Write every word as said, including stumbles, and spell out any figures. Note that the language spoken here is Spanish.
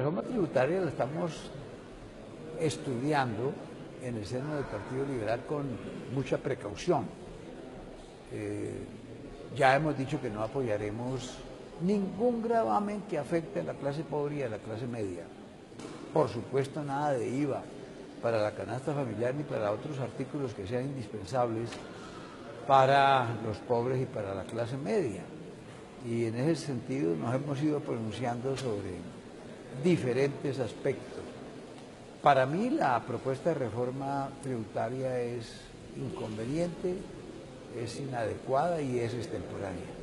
La reforma tributaria la estamos estudiando en el seno del Partido Liberal con mucha precaución. Eh, ya hemos dicho que no apoyaremos ningún gravamen que afecte a la clase pobre y a la clase media. Por supuesto, nada de I V A para la canasta familiar ni para otros artículos que sean indispensables para los pobres y para la clase media. Y en ese sentido nos hemos ido pronunciando sobre diferentes aspectos. Para mí la propuesta de reforma tributaria es inconveniente, es inadecuada y es extemporánea.